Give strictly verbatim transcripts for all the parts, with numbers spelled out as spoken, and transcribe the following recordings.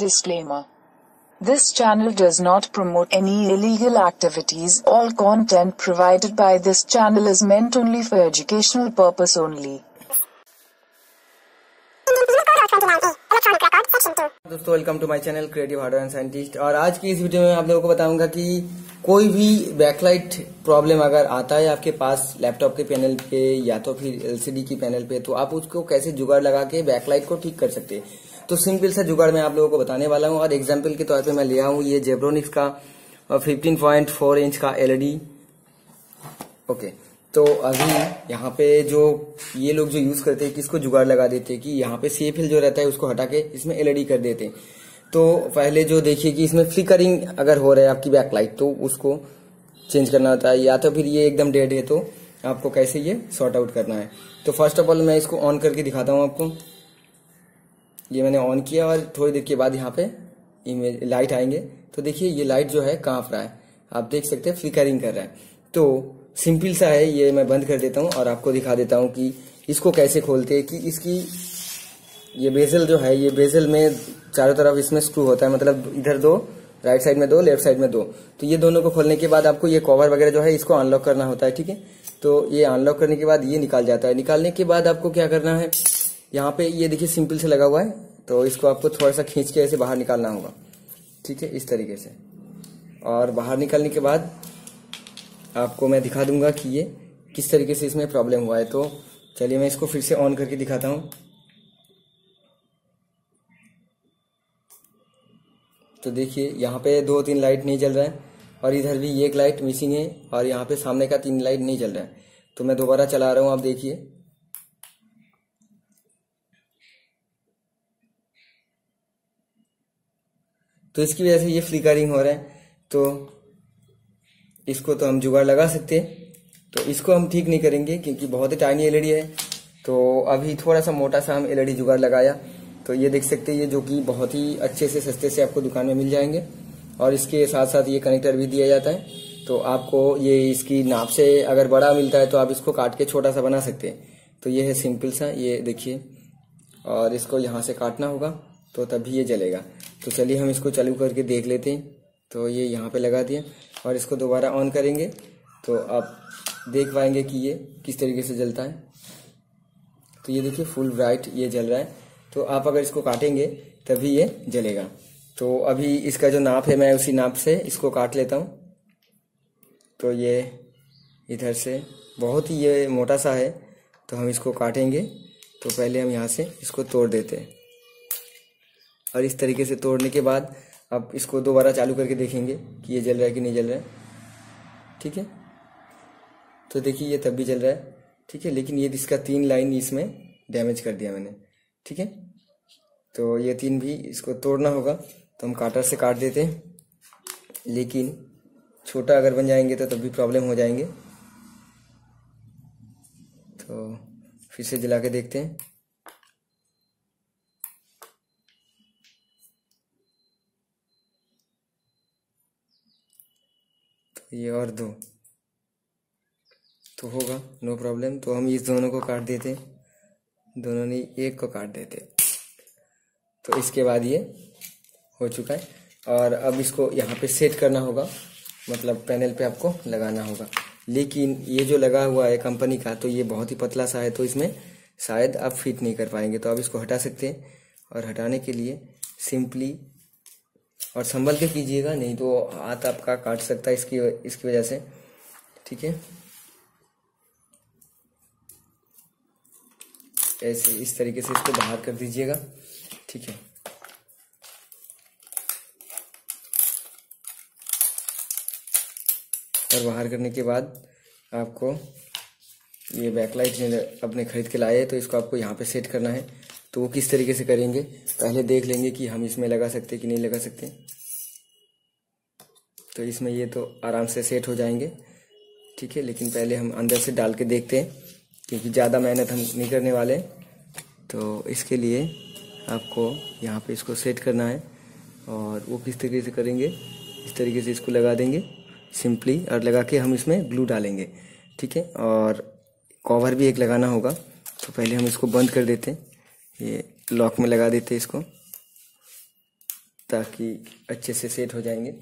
Disclaimer. This channel does not promote any illegal activities. All content provided by this channel is meant only for educational purpose only. दोस्तों welcome to my channel creative hardware and scientist. और आज की इस video में आप लोगों को बताऊंगा कि कोई भी बैकलाइट प्रॉब्लम अगर आता है आपके पास लैपटॉप के पैनल पे या तो फिर एलसीडी की पैनल पे, तो आप उसको कैसे जुगाड़ लगा के बैकलाइट को ठीक कर सकते हैं। तो सिंपल सा जुगाड़ मैं आप लोगों को बताने वाला हूँ। और एग्जाम्पल के तौर पर मैं लिया हूँ ये जेब्रोनिक्स का फिफ्टीन पॉइंट फोर इंच का एलईडी। ओके, तो अभी यहाँ पे जो ये लोग जो यूज करते हैं किसको जुगाड़ लगा देते हैं कि यहाँ पे सीएफएल जो रहता है उसको हटा के इसमें एलईडी कर देते हैं। तो पहले जो देखिए कि इसमें फ्लिकरिंग अगर हो रहा है आपकी बैकलाइट तो उसको चेंज करना होता है, या तो फिर ये एकदम डेड है तो आपको कैसे ये सॉर्ट आउट करना है। तो फर्स्ट ऑफ ऑल मैं इसको ऑन करके दिखाता हूँ आपको। ये मैंने ऑन किया और थोड़ी देर के बाद यहाँ पे इमेज लाइट आएंगे, तो देखिए ये लाइट जो है कांप रहा है, आप देख सकते हैं फ्लिकरिंग कर रहा है। तो सिंपल सा है, ये मैं बंद कर देता हूँ और आपको दिखा देता हूँ कि इसको कैसे खोलते हैं। कि इसकी ये बेजल जो है, ये बेजल में चारों तरफ इसमें स्क्रू होता है, मतलब इधर दो, राइट साइड में दो, लेफ्ट साइड में दो। तो ये दोनों को खोलने के बाद आपको ये कवर वगैरह जो है इसको अनलॉक करना होता है, ठीक है। तो ये अनलॉक करने के बाद ये निकाल जाता है। निकालने के बाद आपको क्या करना है, यहाँ पे ये देखिए सिंपल से लगा हुआ है, तो इसको आपको थोड़ा सा खींच के ऐसे बाहर निकालना होगा, ठीक है, इस तरीके से। और बाहर निकालने के बाद आपको मैं दिखा दूंगा कि ये किस तरीके से इसमें प्रॉब्लम हुआ है। तो चलिए मैं इसको फिर से ऑन करके दिखाता हूँ। तो देखिए यहाँ पे दो तीन लाइट नहीं जल रहा है, और इधर भी एक लाइट मिसिंग है, और यहाँ पे सामने का तीन लाइट नहीं जल रहा है। तो मैं दोबारा चला रहा हूँ, आप देखिए। तो इसकी वजह से ये फ्लिकरिंग हो रहा है। तो इसको तो हम जुगाड़ लगा सकते हैं, तो इसको हम ठीक नहीं करेंगे क्योंकि बहुत ही टाइनी एलईडी है। तो अभी थोड़ा सा मोटा सा हम एलईडी जुगाड़ लगाया। तो ये देख सकते हैं, ये जो कि बहुत ही अच्छे से सस्ते से आपको दुकान में मिल जाएंगे। और इसके साथ साथ ये कनेक्टर भी दिया जाता है, तो आपको ये इसकी नाप से अगर बड़ा मिलता है तो आप इसको काट के छोटा सा बना सकते हैं। तो ये है सिंपल सा, ये देखिए। और इसको यहाँ से काटना होगा तो तभी ये जलेगा। तो चलिए हम इसको चालू करके देख लेते हैं। तो ये यहाँ पे लगा दिया और इसको दोबारा ऑन करेंगे तो आप देख पाएंगे कि ये किस तरीके से जलता है। तो ये देखिए फुल ब्राइट ये जल रहा है। तो आप अगर इसको काटेंगे तभी ये जलेगा। तो अभी इसका जो नाप है मैं उसी नाप से इसको काट लेता हूँ। तो ये इधर से बहुत ही ये मोटा सा है, तो हम इसको काटेंगे। तो पहले हम यहाँ से इसको तोड़ देते हैं, और इस तरीके से तोड़ने के बाद अब इसको दोबारा चालू करके देखेंगे कि ये जल रहा है कि नहीं जल रहा है, ठीक है। तो देखिए ये तब भी जल रहा है, ठीक है, लेकिन ये इसका तीन लाइन इसमें डैमेज कर दिया मैंने, ठीक है। तो ये तीन भी इसको तोड़ना होगा, तो हम काटर से काट देते हैं। लेकिन छोटा अगर बन जाएंगे तो तब भी प्रॉब्लम हो जाएंगे। तो फिर से जला के देखते हैं। ये और दो तो होगा, नो प्रॉब्लम। तो हम इस दोनों को काट देते, दोनों ने एक को काट देते। तो इसके बाद ये हो चुका है। और अब इसको यहाँ पे सेट करना होगा, मतलब पैनल पे आपको लगाना होगा। लेकिन ये जो लगा हुआ है कंपनी का, तो ये बहुत ही पतला सा है, तो इसमें शायद आप फिट नहीं कर पाएंगे। तो आप इसको हटा सकते हैं, और हटाने के लिए सिंपली और संभल के कीजिएगा, नहीं तो हाथ आपका काट सकता है इसकी इसकी वजह से, ठीक है। ऐसे इस तरीके से इसको बाहर कर दीजिएगा, ठीक है। और बाहर करने के बाद आपको ये बैकलाइट अपने खरीद के लाए, तो इसको आपको यहाँ पे सेट करना है। तो वो किस तरीके से करेंगे पहले देख लेंगे कि हम इसमें लगा सकते कि नहीं लगा सकते। तो इसमें ये तो आराम से सेट हो जाएंगे, ठीक है। लेकिन पहले हम अंदर से डाल के देखते हैं, क्योंकि ज़्यादा मेहनत हम नहीं करने वाले। तो इसके लिए आपको यहाँ पे इसको सेट करना है, और वो किस तरीके से करेंगे, इस तरीके से इसको लगा देंगे सिंपली, और लगा के हम इसमें ग्लू डालेंगे, ठीक है। और कवर भी एक लगाना होगा। तो पहले हम इसको बंद कर देते हैं, ये लॉक में लगा देते हैं इसको। ताकि अच्छे से सेट हो जाएंगे।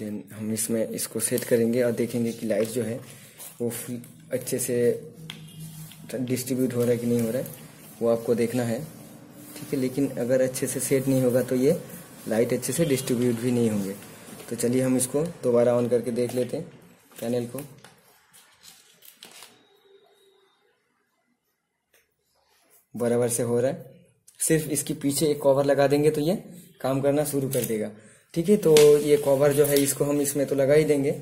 देन हम इसमें इसको सेट करेंगे और देखेंगे कि लाइट जो है वो अच्छे से डिस्ट्रीब्यूट हो रहा है कि नहीं हो रहा है, वो आपको देखना है, ठीक है। लेकिन अगर अच्छे से सेट नहीं होगा तो ये लाइट अच्छे से डिस्ट्रीब्यूट भी नहीं होंगे। तो चलिए हम इसको दोबारा ऑन करके देख लेते हैं पैनल को। बराबर से हो रहा है, सिर्फ इसके पीछे एक कवर लगा देंगे तो ये काम करना शुरू कर देगा, ठीक है। तो ये कवर जो है इसको हम इसमें तो लगा ही देंगे,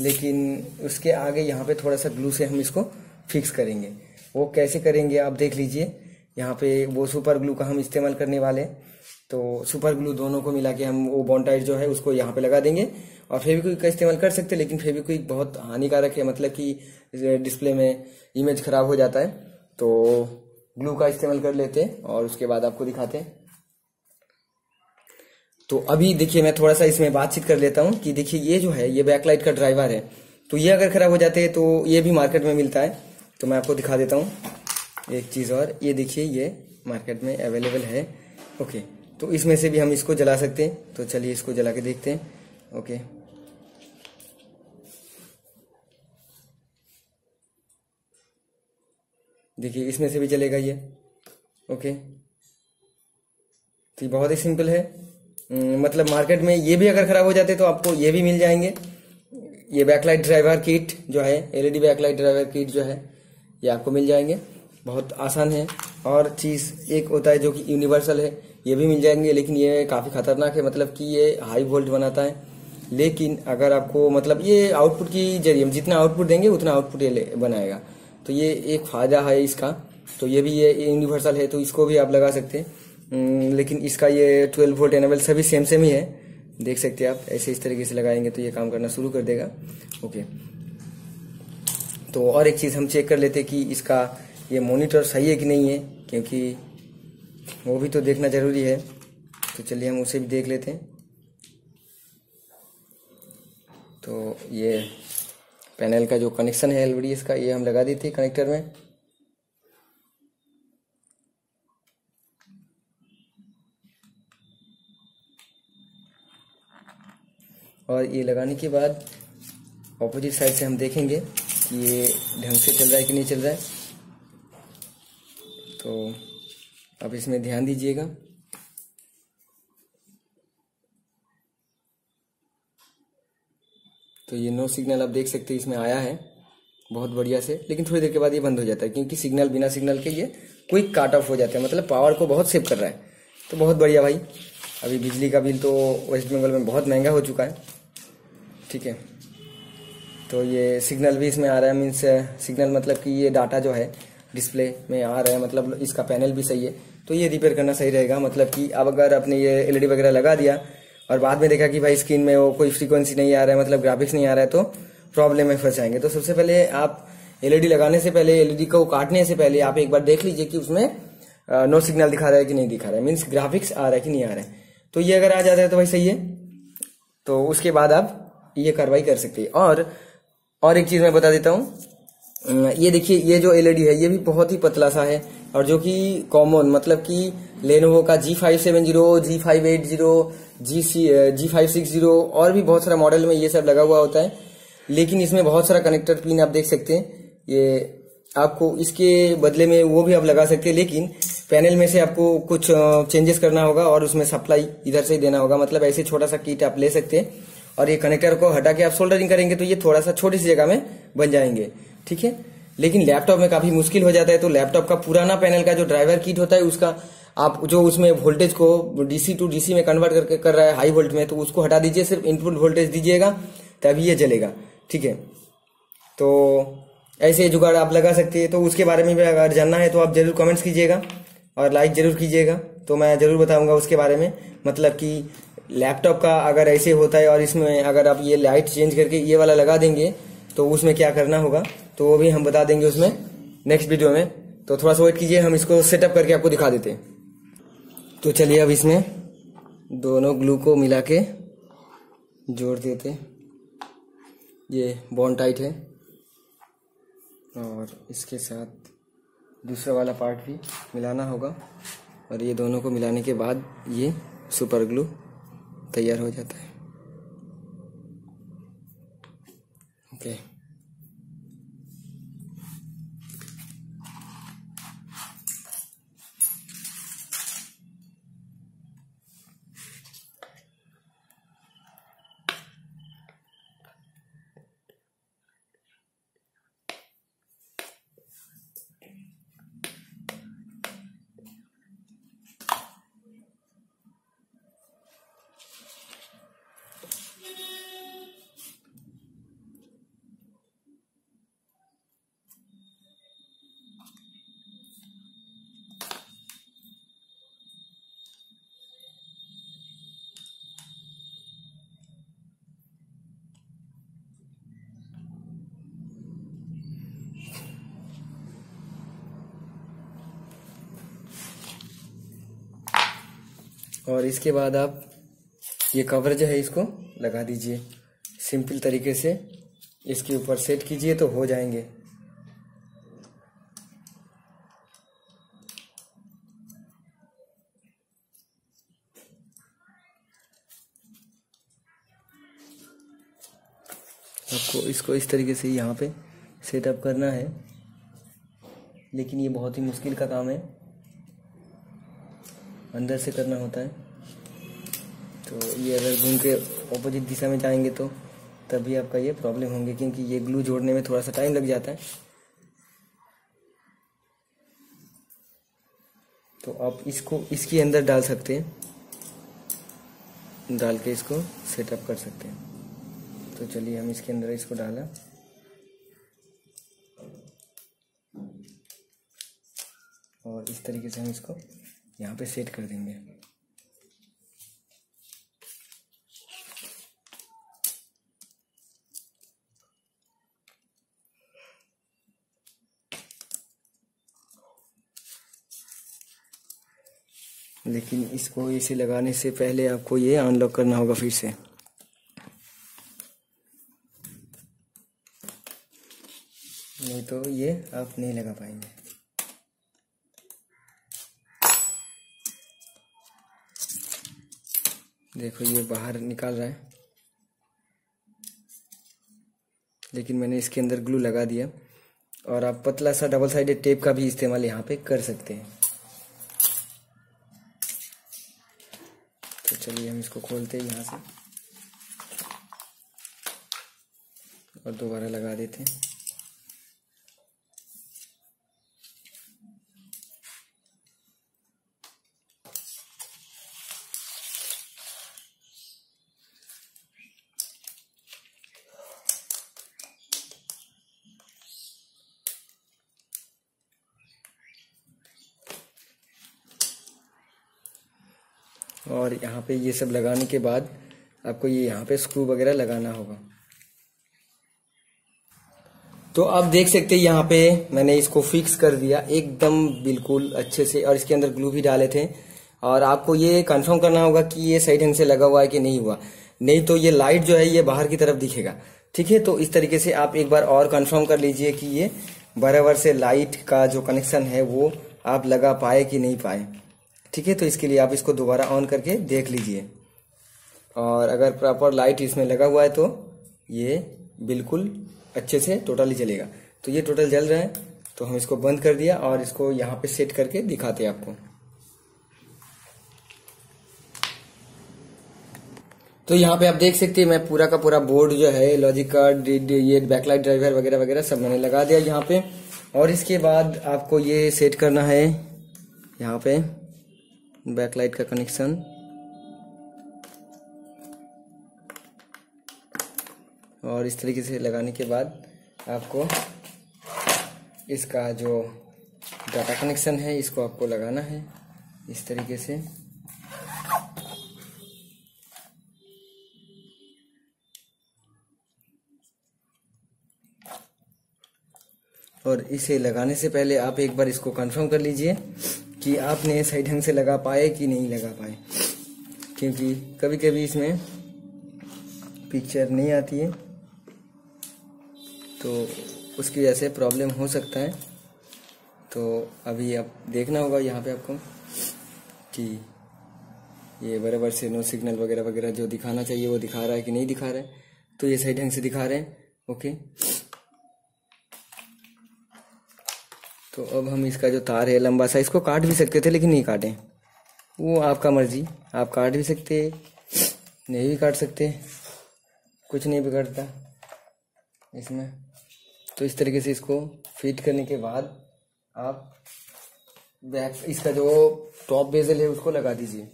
लेकिन उसके आगे यहाँ पे थोड़ा सा ग्लू से हम इसको फिक्स करेंगे। वो कैसे करेंगे आप देख लीजिए, यहाँ पे वो सुपर ग्लू का हम इस्तेमाल करने वाले। तो सुपर ग्लू दोनों को मिला के हम वो बॉन्टाइट जो है उसको यहाँ पे लगा देंगे। और फेविक्विक का इस्तेमाल कर सकते हैं, लेकिन फेविक्विक बहुत हानिकारक है, मतलब कि डिस्प्ले में इमेज खराब हो जाता है। तो ग्लू का इस्तेमाल कर लेते हैं और उसके बाद आपको दिखाते हैं। तो अभी देखिए मैं थोड़ा सा इसमें बातचीत कर लेता हूँ कि देखिए ये जो है ये बैकलाइट का ड्राइवर है, तो ये अगर खराब हो जाते हैं तो ये भी मार्केट में मिलता है। तो मैं आपको दिखा देता हूँ एक चीज़ और, ये देखिए ये मार्केट में अवेलेबल है। ओके, तो इसमें से भी हम इसको जला सकते हैं। तो चलिए इसको जला के देखते हैं। ओके, देखिए इसमें से भी चलेगा ये। ओके, तो बहुत ही सिंपल है, मतलब मार्केट में ये भी अगर खराब हो जाते तो आपको ये भी मिल जाएंगे। ये बैकलाइट ड्राइवर किट जो है, एलईडी बैकलाइट ड्राइवर किट जो है, ये आपको मिल जाएंगे, बहुत आसान है। और चीज़ एक होता है जो कि यूनिवर्सल है, ये भी मिल जाएंगे, लेकिन ये काफ़ी खतरनाक है, मतलब कि ये हाई वोल्ट बनाता है। लेकिन अगर आपको मतलब ये आउटपुट की जरिए हम जितना आउटपुट देंगे उतना आउटपुट ये बनाएगा, तो ये एक फ़ायदा है इसका। तो ये भी ये यूनिवर्सल है, तो इसको भी आप लगा सकते हैं। लेकिन इसका ये ट्वेल्व वोल्ट एनेबल सभी सेम सेम ही है, देख सकते हैं आप। ऐसे इस तरीके से लगाएंगे तो ये काम करना शुरू कर देगा। ओके, तो और एक चीज़ हम चेक कर लेते कि इसका ये मॉनिटर सही है कि नहीं है, क्योंकि वो भी तो देखना ज़रूरी है। तो चलिए हम उसे भी देख लेते हैं। तो ये पैनल का जो कनेक्शन है एलवीडीएस का, ये हम लगा देते हैं कनेक्टर में। और ये लगाने के बाद ऑपोजिट साइड से हम देखेंगे कि ये ढंग से चल रहा है कि नहीं चल रहा है। तो आप इसमें ध्यान दीजिएगा। तो ये नो सिग्नल आप देख सकते हैं इसमें आया है बहुत बढ़िया से, लेकिन थोड़ी देर के बाद ये बंद हो जाता है, क्योंकि सिग्नल बिना सिग्नल के ये क्विक काट ऑफ हो जाता है, मतलब पावर को बहुत सेव कर रहा है। तो बहुत बढ़िया भाई, अभी बिजली का बिल तो वेस्ट बंगाल में बहुत महंगा हो चुका है, ठीक है। तो ये सिग्नल भी इसमें आ रहा है, मीन्स सिग्नल मतलब कि ये डाटा जो है डिस्प्ले में आ रहा है, मतलब इसका पैनल भी सही है। तो ये रिपेयर करना सही रहेगा, मतलब कि अब अगर आपने ये एलईडी वगैरह लगा दिया और बाद में देखा कि भाई स्क्रीन में वो कोई फ्रीक्वेंसी नहीं आ रहा है, मतलब ग्राफिक्स नहीं आ रहा है, तो प्रॉब्लम में फंस जाएंगे। तो सबसे पहले आप एलईडी लगाने से पहले, एलईडी को काटने से पहले आप एक बार देख लीजिए कि उसमें नो सिग्नल दिखा रहा है कि नहीं दिखा रहा है, मीन्स ग्राफिक्स आ रहा है कि नहीं आ रहा है। तो ये अगर आ जाता है तो भाई सही है, तो उसके बाद आप ये कार्रवाई कर सकते हैं। और और एक चीज़ मैं बता देता हूँ, ये देखिए ये जो एलईडी है ये भी बहुत ही पतला सा है, और जो कि कॉमन मतलब कि लेनोवो का G five seven zero, G five eight zero, G five six zero और भी बहुत सारा मॉडल में ये सब लगा हुआ होता है। लेकिन इसमें बहुत सारा कनेक्टर पिन आप देख सकते हैं, ये आपको इसके बदले में वो भी आप लगा सकते हैं। लेकिन पैनल में से आपको कुछ चेंजेस करना होगा और उसमें सप्लाई इधर से ही देना होगा, मतलब ऐसे छोटा सा किट आप ले सकते हैं। और ये कनेक्टर को हटा के आप सोल्डरिंग करेंगे तो ये थोड़ा सा छोटी सी जगह में बन जाएंगे, ठीक है। लेकिन लैपटॉप में काफी मुश्किल हो जाता है, तो लैपटॉप का पुराना पैनल का जो ड्राइवर किट होता है उसका आप जो उसमें वोल्टेज को डीसी टू डीसी में कन्वर्ट करके कर रहा है हाई वोल्ट में, तो उसको हटा दीजिए, सिर्फ इनपुट वोल्टेज दीजिएगा, तभी ये चलेगा, ठीक है। तो ऐसे जुगाड़ आप लगा सकते हैं। तो उसके बारे में भी अगर जानना है तो आप जरूर कमेंट्स कीजिएगा और लाइक ज़रूर कीजिएगा, तो मैं ज़रूर बताऊंगा उसके बारे में। मतलब कि लैपटॉप का अगर ऐसे होता है और इसमें अगर आप ये लाइट चेंज करके ये वाला लगा देंगे तो उसमें क्या करना होगा, तो वो भी हम बता देंगे उसमें नेक्स्ट वीडियो में। तो थोड़ा सा वेट कीजिए, हम इसको सेटअप करके आपको दिखा देते हैं। तो चलिए अब इसमें दोनों ग्लू को मिला के जोड़ देते हैं। ये बॉन्ड टाइट है और इसके साथ दूसरा वाला पार्ट भी मिलाना होगा। और ये दोनों को मिलाने के बाद ये सुपर ग्लू तैयार हो जाता है। ओके, और इसके बाद आप ये कवर जो है इसको लगा दीजिए, सिंपल तरीके से इसके ऊपर सेट कीजिए तो हो जाएंगे। आपको इसको इस तरीके से यहाँ पे सेटअप करना है, लेकिन ये बहुत ही मुश्किल का काम है, अंदर से करना होता है। तो ये अगर घूम के ऑपोजिट दिशा में जाएंगे तो तभी आपका ये प्रॉब्लम होंगे, क्योंकि ये ग्लू जोड़ने में थोड़ा सा टाइम लग जाता है। तो आप इसको इसके अंदर डाल सकते हैं, डाल के इसको सेटअप कर सकते हैं। तो चलिए हम इसके अंदर इसको डाला, और इस तरीके से हम इसको यहाँ पे सेट कर देंगे। लेकिन इसको इसे लगाने से पहले आपको ये अनलॉक करना होगा फिर से। नहीं तो ये आप नहीं लगा पाएंगे। देखो ये बाहर निकाल रहा है, लेकिन मैंने इसके अंदर ग्लू लगा दिया। और आप पतला सा डबल साइडेड टेप का भी इस्तेमाल यहाँ पे कर सकते हैं। तो चलिए हम इसको खोलते हैं यहाँ से और दोबारा लगा देते हैं। और यहाँ पे ये सब लगाने के बाद आपको ये यहाँ पे स्क्रू वगैरह लगाना होगा। तो आप देख सकते हैं यहाँ पे मैंने इसको फिक्स कर दिया एकदम बिल्कुल अच्छे से, और इसके अंदर ग्लू भी डाले थे। और आपको ये कंफर्म करना होगा कि ये सही ढंग से लगा हुआ है कि नहीं हुआ, नहीं तो ये लाइट जो है ये बाहर की तरफ दिखेगा। ठीक है, तो इस तरीके से आप एक बार और कंफर्म कर लीजिए कि ये बराबर से लाइट का जो कनेक्शन है वो आप लगा पाए कि नहीं पाए। ठीक है, तो इसके लिए आप इसको दोबारा ऑन करके देख लीजिए, और अगर प्रॉपर लाइट इसमें लगा हुआ है तो ये बिल्कुल अच्छे से टोटली जलेगा। तो ये टोटल जल रहा है, तो हम इसको बंद कर दिया और इसको यहाँ पे सेट करके दिखाते हैं आपको। तो यहाँ पे आप देख सकते हैं मैं पूरा का पूरा बोर्ड जो है, लॉजिक कार्ड, ये बैकलाइट ड्राइवर वगैरह वगैरह सब मैंने लगा दिया यहाँ पे। और इसके बाद आपको ये सेट करना है यहाँ पे बैकलाइट का कनेक्शन। और इस तरीके से लगाने के बाद आपको इसका जो डाटा कनेक्शन है इसको आपको लगाना है इस तरीके से। और इसे लगाने से पहले आप एक बार इसको कंफर्म कर लीजिए कि आपने सही ढंग से लगा पाए कि नहीं लगा पाए, क्योंकि कभी कभी इसमें पिक्चर नहीं आती है, तो उसकी वजह से प्रॉब्लम हो सकता है। तो अभी आप देखना होगा यहाँ पे आपको। कि ये बराबर से नो सिग्नल वगैरह वगैरह जो दिखाना चाहिए वो दिखा रहा है कि नहीं दिखा रहा है, तो ये सही ढंग से दिखा रहे हैं। ओके, तो अब हम इसका जो तार है लंबा सा, इसको काट भी सकते थे लेकिन नहीं काटें, वो आपका मर्जी, आप काट भी सकते नहीं भी काट सकते, कुछ नहीं बिगड़ता इसमें। तो इस तरीके से इसको फिट करने के बाद आप बैक इसका जो टॉप बेजल है उसको लगा दीजिए।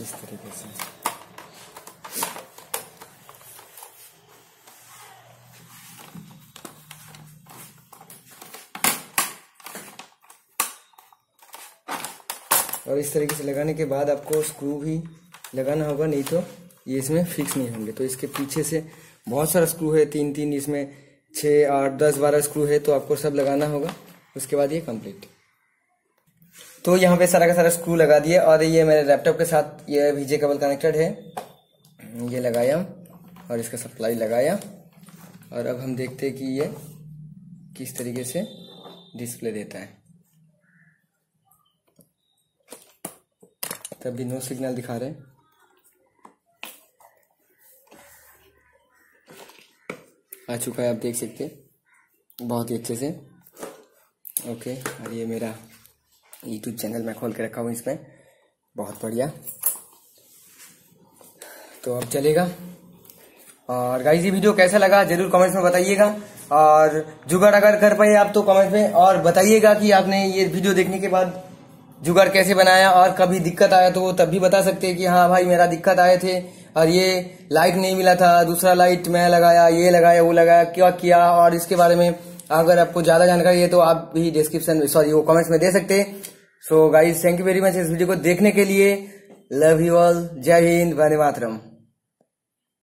इस तरीके से और इस तरीके से लगाने के बाद आपको स्क्रू भी लगाना होगा, नहीं तो ये इसमें फिक्स नहीं होंगे। तो इसके पीछे से बहुत सारा स्क्रू है, तीन तीन इसमें छः आठ दस बारह स्क्रू है, तो आपको सब लगाना होगा, उसके बाद ये कंप्लीट। तो यहाँ पे सारा का सारा स्क्रू लगा दिए और ये मेरे लैपटॉप के साथ ये वीजे केबल कनेक्टेड है, ये लगाया और इसका सप्लाई लगाया। और अब हम देखते हैं कि ये किस तरीके से डिस्प्ले देता है। तब भी नो सिग्नल दिखा रहे हैं। आ चुका है, आप देख सकते हैं बहुत ही अच्छे से। ओके, और ये मेरा यूट्यूब चैनल मैं खोल के रखा हूँ इसमें, बहुत बढ़िया। तो अब चलेगा। और गाइस ये वीडियो कैसा लगा जरूर कमेंट्स में बताइएगा, और जुगाड़ अगर कर पाए आप तो कमेंट्स में और बताइएगा कि आपने ये वीडियो देखने के बाद जुगाड़ कैसे बनाया। और कभी दिक्कत आया तो तब भी बता सकते हैं कि हाँ भाई मेरा दिक्कत आए थे और ये लाइट नहीं मिला था, दूसरा लाइट मैं लगाया, ये लगाया, वो लगाया, क्या किया। और इसके बारे में अगर आपको ज्यादा जानकारी है तो आप भी डिस्क्रिप्शन सॉरी वो कमेंट्स में दे सकते। So guys thank you very much इस वीडियो को देखने के लिए। लव यू ऑल, जय हिंद, वंदे मातरम।